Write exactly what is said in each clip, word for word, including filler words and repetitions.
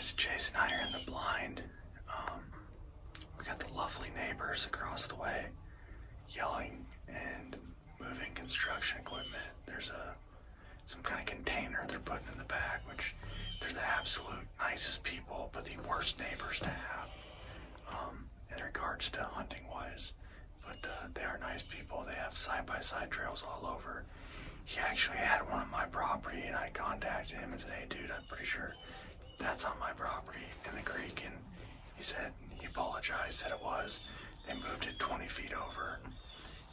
is Jay Snyder in the blind. Um, we got the lovely neighbors across the way yelling and moving construction equipment. There's a some kind of container they're putting in the back, which they're the absolute nicest people, but the worst neighbors to have um, in regards to hunting wise. But uh, they are nice people. They have side-by-side trails all over. He actually had one on my property, and I contacted him and said, hey, dude, I'm pretty sure that's on my property in the creek. And he said, he apologized, said it was. They moved it twenty feet over.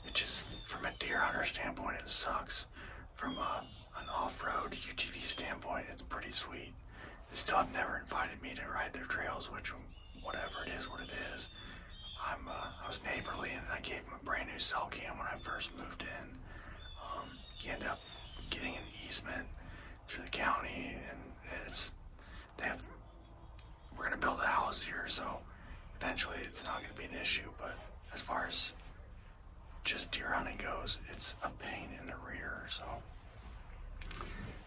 It just, from a deer hunter standpoint, it sucks. From a, an off-road U T V standpoint, it's pretty sweet. They still have never invited me to ride their trails, which, whatever, it is what it is. I'm, uh, I was neighborly, and I gave him a brand new cell cam when I first moved in. Um, he ended up getting an easement through the county, and it's, they have, we're gonna build a house here, so eventually it's not gonna be an issue, but as far as just deer hunting goes, it's a pain in the rear, so.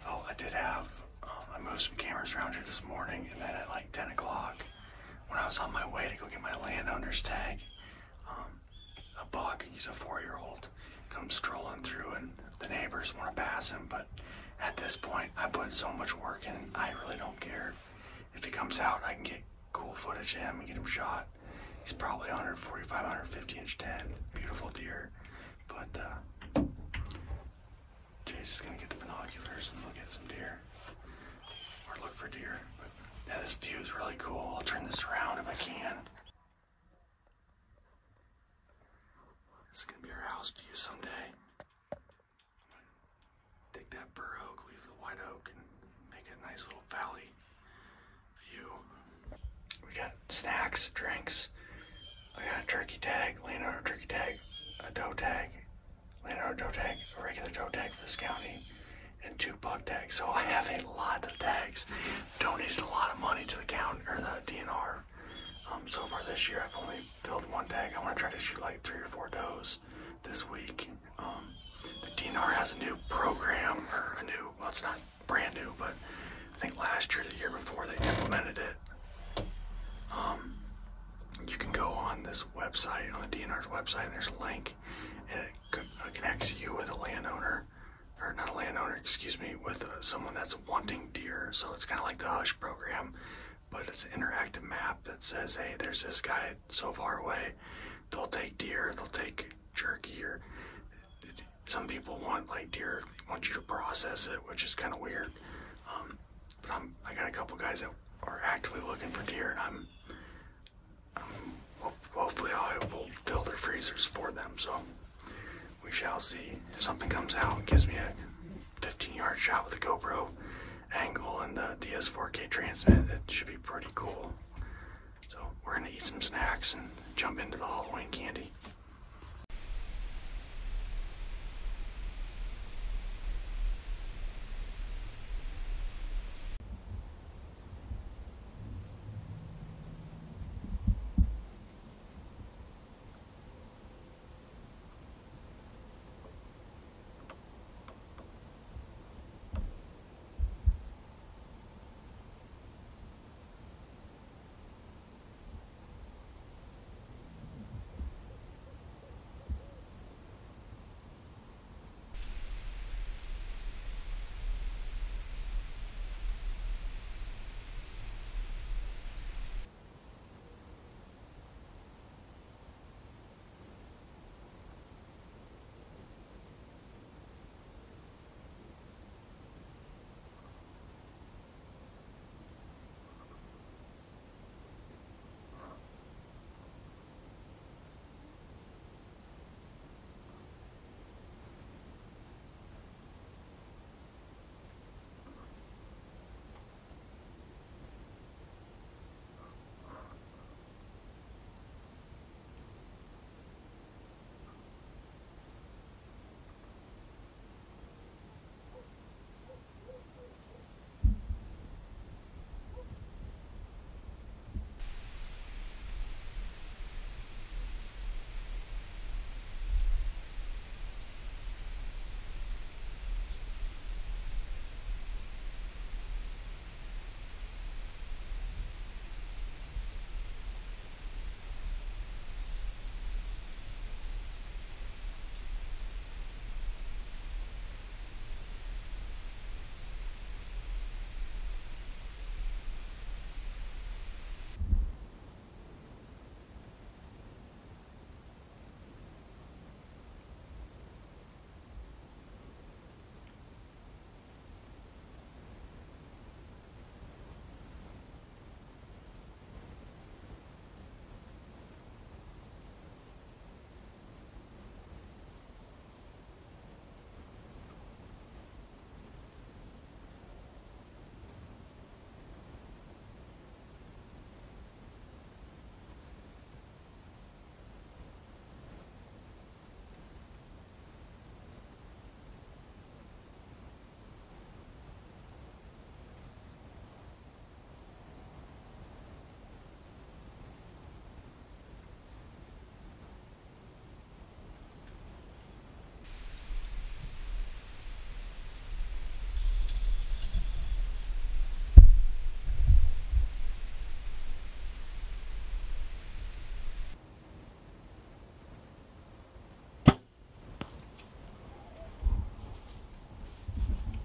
Oh, I did have, uh, I moved some cameras around here this morning, and then at like ten o'clock, when I was on my way to go get my landowner's tag, um, a buck, he's a four-year-old, comes strolling through, and the neighbors want to pass him, but at this point, I put so much work in, I really don't care. If he comes out, I can get cool footage of him and get him shot. He's probably one forty-five, one fifty inch ten, beautiful deer, but uh, Jace is going to get the binoculars and look at some deer, or look for deer. Yeah, this view is really cool. I'll turn this around if I can. This is gonna be our house view someday. Take that bur oak, leave the white oak, and make a nice little valley view. We got snacks, drinks. I got a turkey tag, landowner turkey tag, a doe tag, landowner doe tag, a regular doe tag for this county, and two buck tags, so I have a lot of tags. Donated a lot of money to the county or the D N R. Um, so far this year, I've only filled one tag. I want to try to shoot like three or four does this week. Um, the D N R has a new program, or a new, well, it's not brand new, but I think last year, the year before, they implemented it. Um, you can go on this website, on the D N R's website, and there's a link, and it connects you with a landowner. Or not a landowner, excuse me, with uh, someone that's wanting deer. So it's kind of like the Hush program, but it's an interactive map that says, hey, there's this guy so far away. They'll take deer, they'll take jerky, or some people want like deer, want you to process it, which is kind of weird. Um, but I'm, I got a couple guys that are actively looking for deer, and I'm, I'm hopefully I will fill their freezers for them, so. We shall see. If something comes out and gives me a fifteen yard shot with a GoPro angle and the D S four K transmit, it should be pretty cool. So we're gonna eat some snacks and jump into the Halloween candy.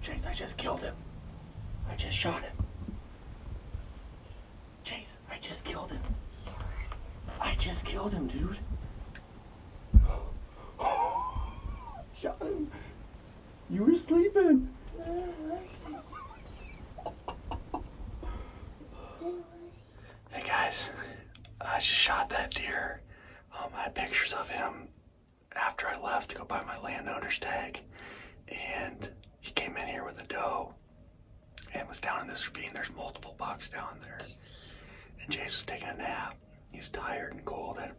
Jace, I just killed him. I just shot him. Jace, I just killed him. I just killed him, dude. Shot him. You were sleeping. Hey guys, I just shot that deer. Um, I had pictures of him after I left to go buy my landowner's tag, and he came in here with a doe and was down in this ravine. There's multiple bucks down there, and Jace was taking a nap. He's tired and cold. I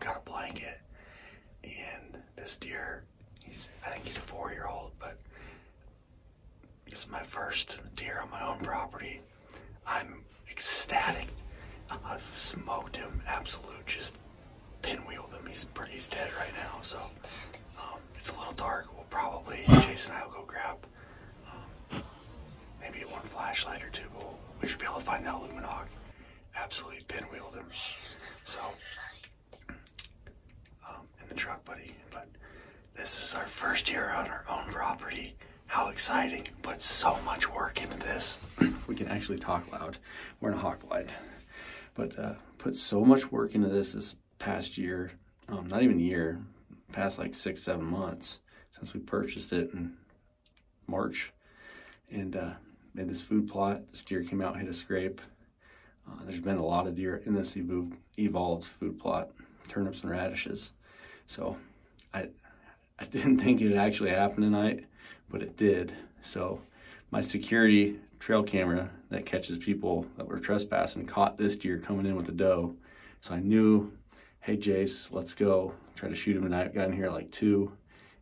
got a blanket, and this deer, he's I think he's a four-year-old, but this is my first deer on my own property. I'm ecstatic. I've smoked him, absolute, just pinwheeled him. He's pretty, he's dead right now, so um, it's a little dark. We'll probably, Jace and I will go grab um, maybe one flashlight or two, but we should be able to find that Lumenok. Absolutely pinwheeled him. So, um, in the truck, buddy. But this is our first year on our own property. How exciting, but so much work into this. We can actually talk loud. We're in a hawk blind. But uh, put so much work into this this past year, um, not even a year, past like six, seven months since we purchased it in March. And uh, made this food plot. This deer came out, hit a scrape. Uh, there's been a lot of deer in this Evolved food plot, turnips and radishes. So I I didn't think it actually happened tonight, but it did. So my security trail camera that catches people that were trespassing caught this deer coming in with a doe. So I knew, hey Jace, let's go. Try to shoot him tonight. Got in here at like two,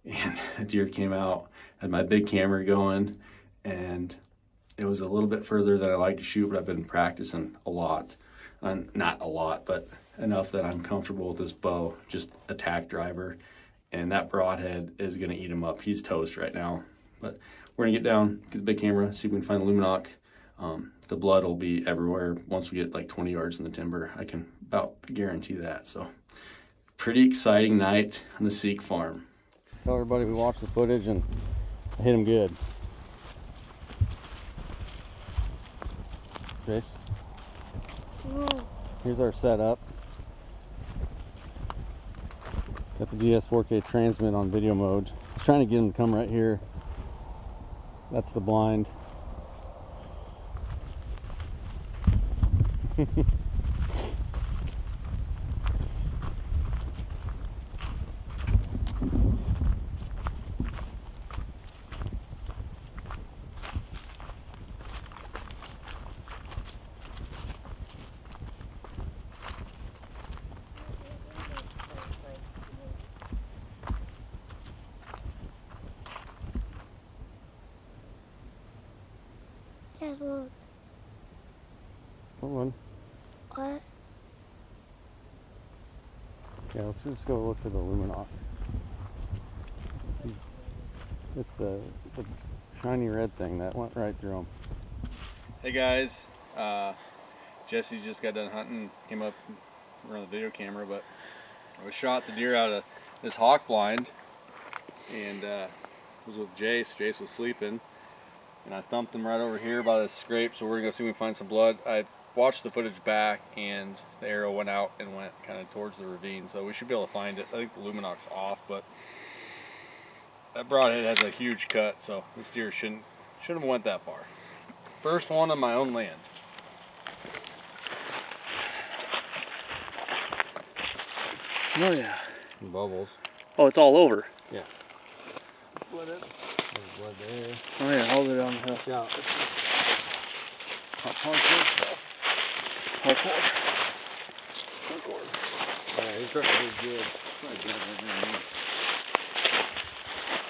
and the deer came out. Had my big camera going, and it was a little bit further than I like to shoot, but I've been practicing a lot. Um, not a lot, but enough that I'm comfortable with this bow, just attack driver. And that broadhead is gonna eat him up. He's toast right now. But we're gonna get down, get the big camera, see if we can find Lumenok. Um, the blood will be everywhere. Once we get like twenty yards in the timber, I can about guarantee that. So pretty exciting night on the Seek farm. Tell everybody we watched the footage and hit him good. Jace, here's our setup. Got the G S four K transmit on video mode. I was trying to get him to come right here. That's the blind. Hold on. What? Yeah, let's just go look for the Lumenok. It's the, it's the shiny red thing that went right through him. Hey guys, uh, Jesse just got done hunting, came up around the video camera, but I shot the deer out of this hawk blind, and uh, it was with Jace. Jace was sleeping. And I thumped him right over here by this scrape, so we're gonna go see if we can find some blood. I watched the footage back, and the arrow went out and went kind of towards the ravine, so we should be able to find it. I think the Lumenok's off, but that broadhead has a huge cut, so this deer shouldn't shouldn't have went that far. First one on my own land. Oh yeah. And bubbles. Oh, it's all over. Yeah. Let it. Blood there. Oh yeah, hold it on the hook. Yeah. Hot corn. Hot corn. Hot corn. Alright, he's trying to do good. Probably good right now.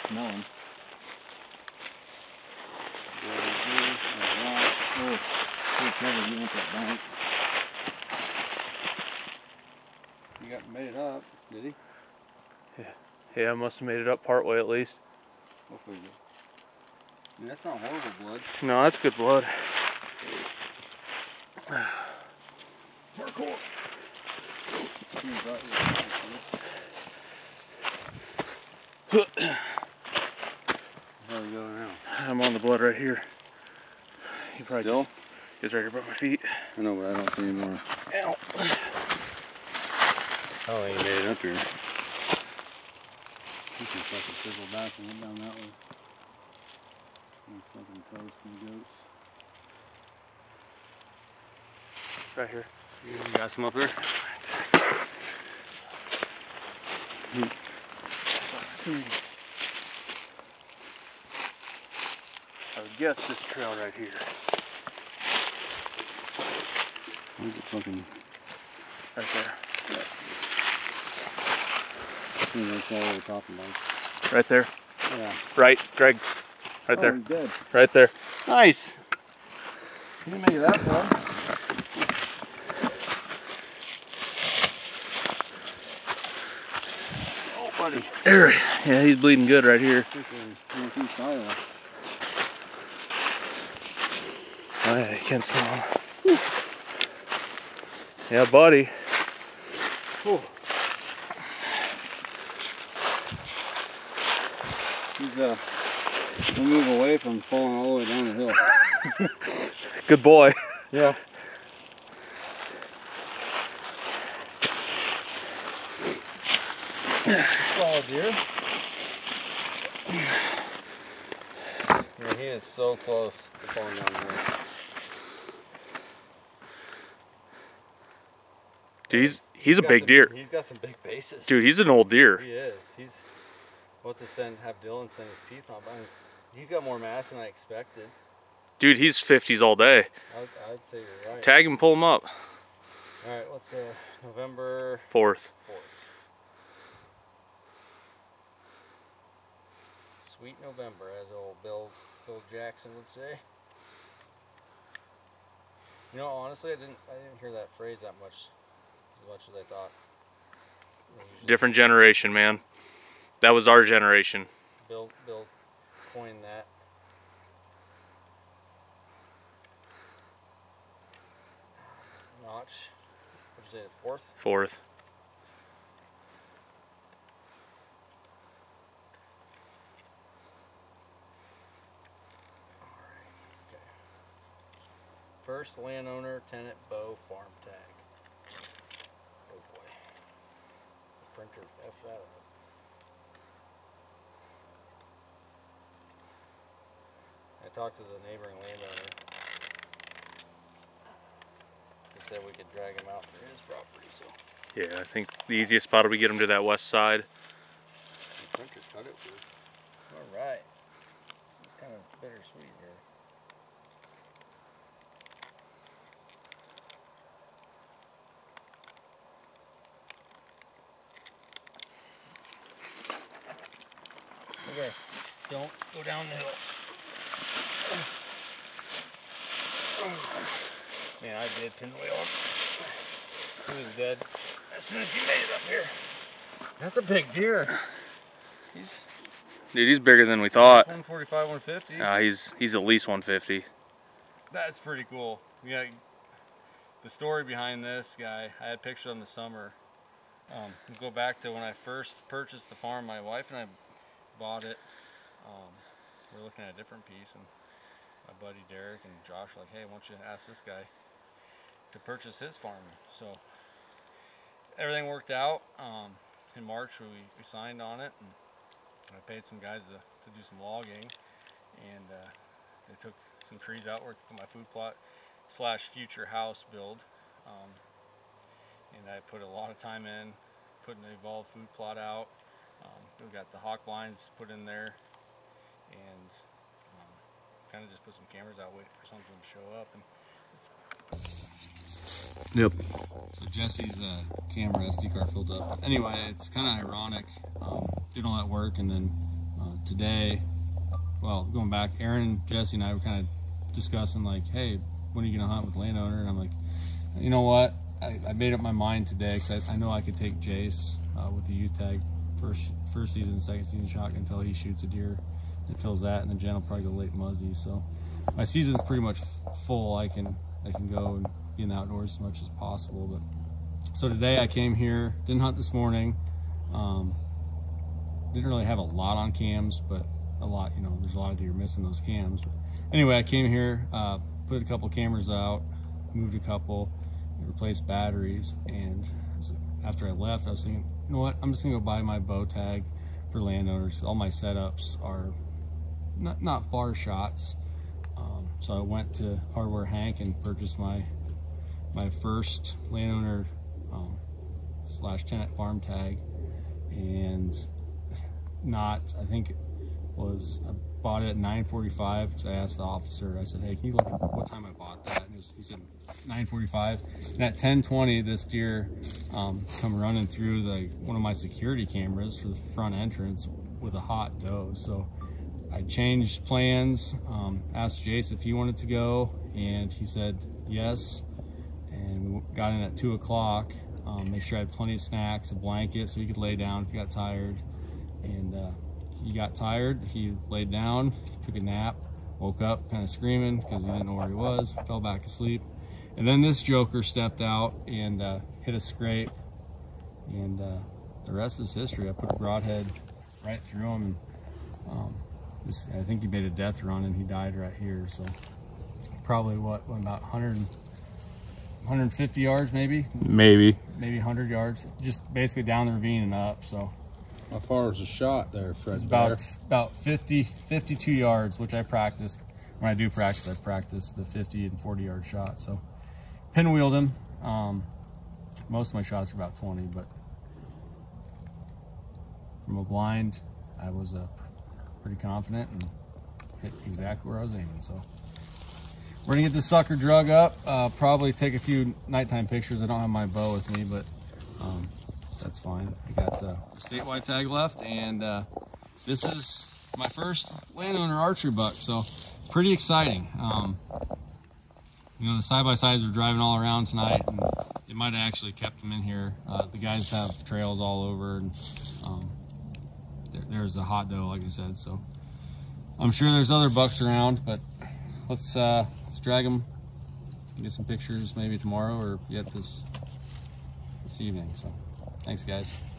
Smell him. Oh, oh, Trevor, you want that bank? You got made it up, did he? Yeah. Yeah, I must have made it up partway at least. Hopefully. I mean, that's not horrible blood. No, that's good blood. Parkour. we go now? I'm on the blood right here. You probably still? It's right here by my feet. I know, but I don't see any more. Ow. Oh, he made it up here. He can fucking fizzle back and go down that way. These fucking toast and goats. Right here. You got some up there? Hmm. I would guess this trail right here. Where's it fucking? Right there. Yeah. It's all the way top of mine. Right there? Yeah. Right, Greg. Right oh, there. Dead. Right there. Nice. You didn't make it that far. Oh, buddy. Eric. Yeah, he's bleeding good right here. Oh yeah, you can smell him. Whew. Yeah, buddy. Whew. He's uh, he'll move away from falling all the way down the hill. Good boy. Yeah. Oh dear. Man, he is so close to falling down the hill. Dude, he's, he's, he's a big some, deer. He's got some big bases. Dude, he's an old deer. He is. He's what to send, have Dylan send his teeth on. I mean, he's got more mass than I expected. Dude, he's fifties all day. I'd, I'd say you're right. Tag him, pull him up. All right, what's uh, November fourth. fourth. Sweet November, as old Bill, Bill Jackson would say. You know, honestly, I didn't, I didn't hear that phrase that much. As much as I thought. Different generation, man. That was our generation. Bill, Bill coined that. Notch. What'd you say, fourth? Fourth. All right, okay. First landowner, tenant, bow, farm tag. Printer, F that up. I talked to the neighboring landowner. He said we could drag him out to his property, so. Yeah, I think the easiest spot will be get him to that west side. The printer cut it through. All right. This is kind of bittersweet here. Okay, don't go down the hill. Man, I did pinwheel him. He was dead as soon as he made it up here. That's a big deer. He's Dude, he's bigger than we thought. one forty-five, one fifty. Nah, he's he's at least one fifty. That's pretty cool. We got the story behind this guy. I had pictures on the summer. Um, go back to when I first purchased the farm. My wife and I bought it. Um, we were looking at a different piece, and my buddy Derek and Josh were like, hey, why don't you ask this guy to purchase his farm? So everything worked out. Um, in March, we, we signed on it, and I paid some guys to, to do some logging, and uh, they took some trees out where my food plot slash future house build. Um, and I put a lot of time in putting an evolved food plot out. Um, we've got the Hawk blinds put in there, and um, kind of just put some cameras out waiting for something to show up. And it's... Yep. So Jesse's uh, camera S D card filled up. But anyway, it's kind of ironic. Um, doing all that work, and then uh, today, well, going back, Aaron, Jesse, and I were kind of discussing like, hey, when are you going to hunt with landowner? And I'm like, you know what? I, I made up my mind today because I, I know I could take Jace uh, with the U-Tag. First, first season, second season shotgun until he shoots a deer and fills that, and then Jen will probably go late muzzy. So my season's pretty much full. I can I can go and be in the outdoors as much as possible. But so today I came here, didn't hunt this morning. Um, didn't really have a lot on cams, but a lot, you know, there's a lot of you are missing those cams. But anyway, I came here, uh, put a couple cameras out, moved a couple, replaced batteries, and after I left, I was thinking, you know what, I'm just gonna go buy my bow tag for landowners. All my setups are not, not far shots. Um, so I went to Hardware Hank and purchased my my first landowner um, slash tenant farm tag, and not, I think it was, I bought it at nine forty-five, because I asked the officer, I said, hey, can you look at what time I bought that? And it was, he said nine forty-five, and at ten twenty this deer um, come running through the one of my security cameras for the front entrance with a hot doe. So I changed plans, um, asked Jace if he wanted to go, and he said yes, and we got in at two o'clock. Um, make sure I had plenty of snacks, a blanket, so he could lay down if he got tired. And uh, he got tired, he laid down, took a nap, woke up kind of screaming because he didn't know where he was, fell back asleep. And then this joker stepped out and uh, hit a scrape, and uh, the rest is history. I put a broadhead right through him, and um, this, I think he made a death run and he died right here. So probably what, what about one hundred, one hundred fifty yards maybe? Maybe. Maybe one hundred yards, just basically down the ravine and up, so. How far is the shot there, Fred? It's about, about fifty, fifty-two yards, which I practice. When I do practice, I practice the fifty and forty yard shot. So pinwheeled him. Um, most of my shots are about twenty, but from a blind, I was uh, pretty confident and hit exactly where I was aiming. So we're gonna get this sucker drug up. Uh, probably take a few nighttime pictures. I don't have my bow with me, but um, that's fine. I got uh, a statewide tag left, and uh, this is my first landowner archery buck, so pretty exciting. Um, you know, the side-by-sides are driving all around tonight, and it might have actually kept them in here. Uh, the guys have trails all over, and um, there, there's a hot doe, like I said, so I'm sure there's other bucks around, but let's, uh, let's drag them, get some pictures maybe tomorrow or yet this, this evening, so. Thanks, guys.